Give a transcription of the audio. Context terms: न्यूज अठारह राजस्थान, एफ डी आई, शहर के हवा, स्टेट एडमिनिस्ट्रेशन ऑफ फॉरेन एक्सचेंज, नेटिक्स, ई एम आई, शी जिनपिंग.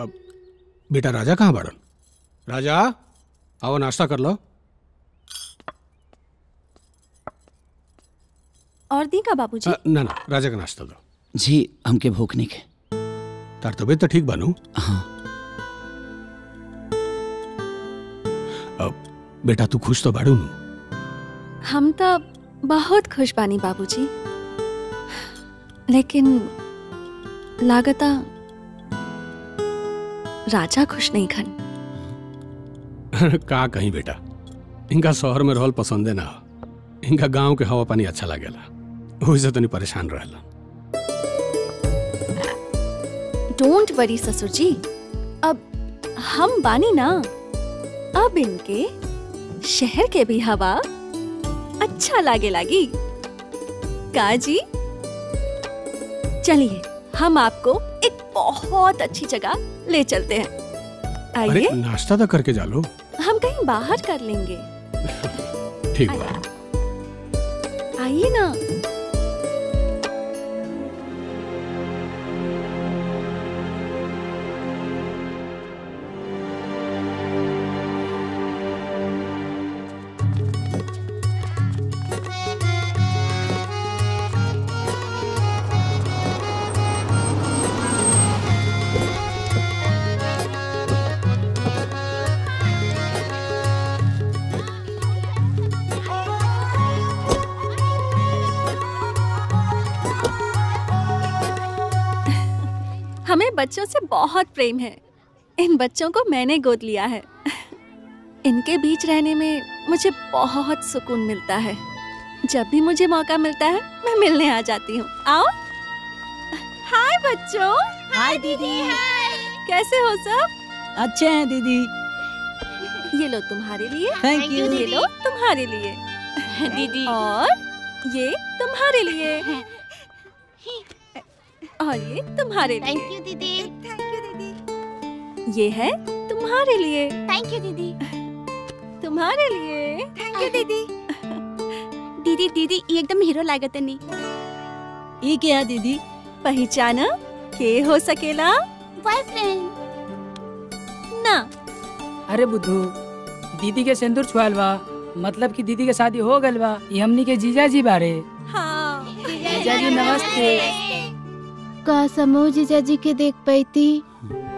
अब बेटा राजा कहाँ बाड़न? राजा आओ नाश्ता कर लो। और दी का बाबूजी? ना ना राजा का नाश्ता दो जी, हमके भूख नहीं के। तार तबियत तो ठीक बानू? हाँ। अब बेटा तू खुश तो बाड़ू नू? हम तो बहुत खुश बानी बाबूजी, लेकिन लागता राजा खुश नहीं खन। का कहीं बेटा, इनका शहर में रहल पसंद है ना, इनका गांव के हवा पानी अच्छा लगेला, उसे तो नहीं परेशान रहला। डोंट वरी ससुर जी, अब हम बानी ना, अब इनके शहर के भी हवा अच्छा लागे लागी। काजी चलिए हम आपको एक बहुत अच्छी जगह ले चलते हैं। आइए। नाश्ता तो करके जा लो। हम कहीं बाहर कर लेंगे। ठीक है। आइए ना। बच्चों से बहुत प्रेम है, इन बच्चों को मैंने गोद लिया है। इनके बीच रहने में मुझे बहुत सुकून मिलता है। जब भी मुझे मौका मिलता है मैं मिलने आ जाती हूँ। आओ। हाय बच्चों। हाय दीदी। हाय, कैसे हो सब? अच्छे हैं दीदी। ये लो तुम्हारे लिए। Thank you. ये लो तुम्हारे लिए दीदी, और ये तुम्हारे लिए, और ये तुम्हारे लिए। थैंक यू दीदी। थैंक यू दीदी। ये है तुम्हारे लिए। थैंक यू दीदी। तुम्हारे लिए। थैंक यू दीदी। दीदी दीदी एकदम हीरो लागत है नी। ये क्या दीदी? पहचाना के हो सकेला? बॉयफ्रेंड ना। अरे बुद्धू, दीदी के सिंदूर छुआल बा, मतलब कि दीदी के शादी हो गल बा। ये हमनी के जीजा जी बारे। हाँ जीजा जी नमस्ते। का समो जीजा जी के देख पाती?